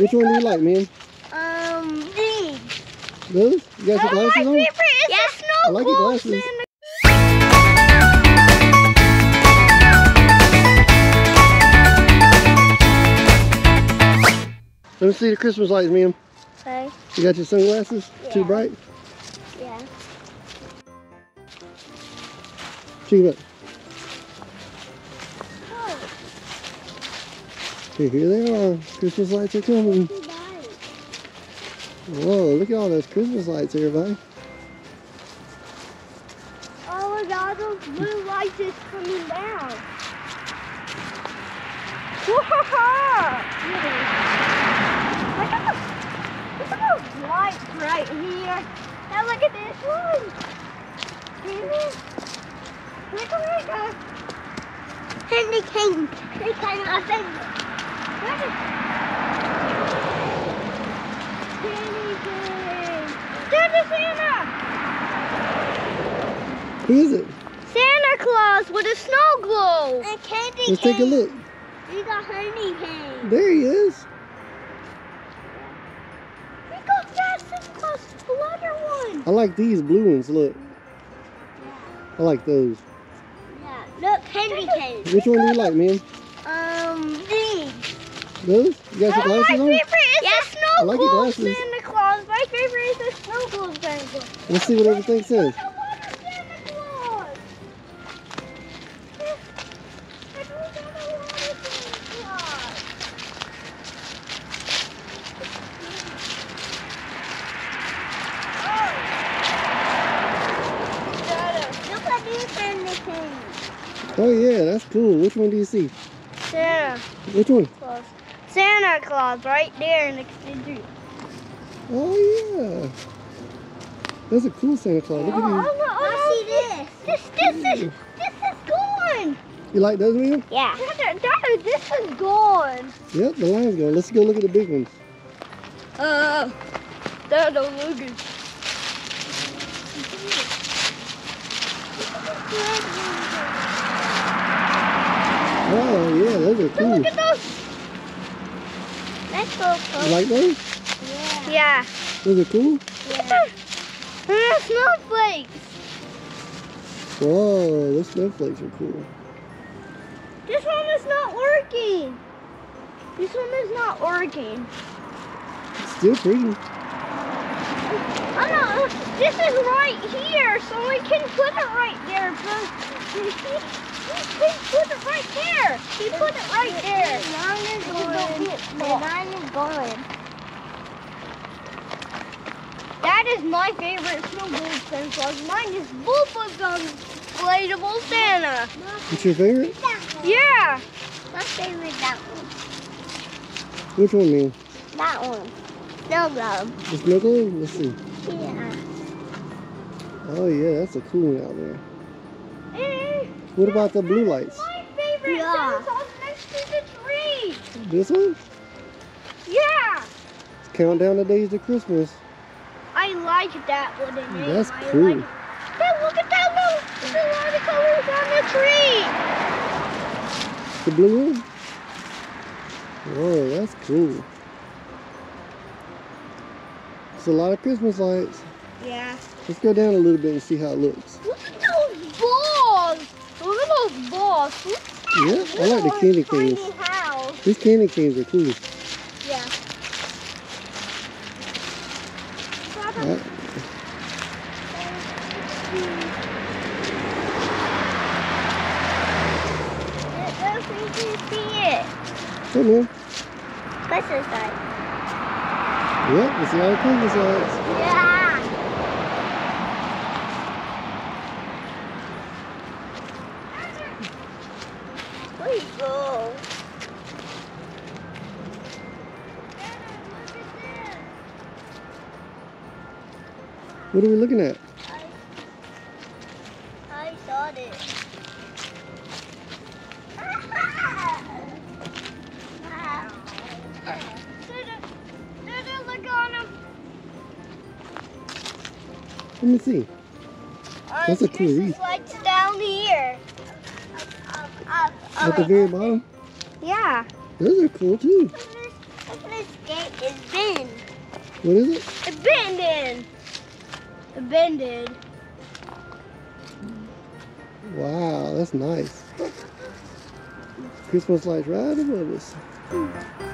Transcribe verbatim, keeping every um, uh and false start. Which one do you like, man? Um, these. Those? You got your glasses on? Favorite is yeah. the snow I like your glasses. Let me see the Christmas lights, ma'am. Okay. You got your sunglasses? Yeah. Too bright? Yeah. Check it out. Oh. Okay, here they are. Christmas lights are coming. Whoa, look at all those Christmas lights, everybody. Oh my God, those blue lights is coming down. Whoa! Look at those, look at those lights right here. Now look at this one. See this? Look at where it goes. And they came. They came I said, look at this. There's a Santa. Who is it? Santa Claus with a snow globe. And candy cane. Let's take a look. He's a honey cane. There he is. I like these blue ones, look. I like those. Yeah, look, candy cane. Which one do you like, man? Um, these. Those? You got your glasses on? My favorite is yeah. the snow I like your glasses. Santa Claus. My favorite is the snow globe dangle. Let's see what everything says. Look at water Santa Claus. Look at water Santa Claus. Oh yeah, that's cool. Which one do you see? Santa. Which one? Claus. Santa Claus, right there in the kitchen. Oh yeah, that's a cool Santa Claus. Look oh, at you. Oh, I see this. This, this, this, is, this is gone. You like those ones? Yeah. Dad, Dad, this is gone. Yep, the line's gone. Let's go look at the big ones. Uh, Dad, don't look at. Oh yeah, those are cool. Look at those. Let's go. Cool. You like those? Yeah. Yeah. Those are cool? Yeah. Look at snowflakes. Whoa, those snowflakes are cool. This one is not working. This one is not working. It's still pretty. Oh no, this is right here, so we can put it right there. But we can put it right there. We put it right there. The line is going. The line is going. That is my favorite snowboard Santa Claus. Mine is both of them inflatable Santa. What's your favorite? Yeah. My favorite is that one. Which one, man? That one. Snow globe. The snow globe? Let's see. Yeah. Oh yeah, that's a cool one out there. And what about the blue lights? My favorite yeah. Santa Claus next to the tree. This one? Yeah. It's count down the days to Christmas. I like that one. Man. That's I cool. Like hey, look at that little, little lot of colors on the tree. The blue one? Whoa, that's cool. It's a lot of Christmas lights. Yeah. Let's go down a little bit and see how it looks. Look at those balls. Look at those balls. Look at yeah, I like the candy canes. These candy canes are cool. Yeah. Right. I don't think you see it. Come here. Christmas lights. Yep, it's a lot of Christmas lights. Yeah! There you go. What are we looking at? I, I saw it. Let me see. Uh, That's a cool wreath. Lights down here. Um, um, um, At the very bottom? Yeah. Those are cool too. Look at this, look at this is bent. What is it? Abandoned. Abandoned. Wow, that's nice. Christmas lights right above us.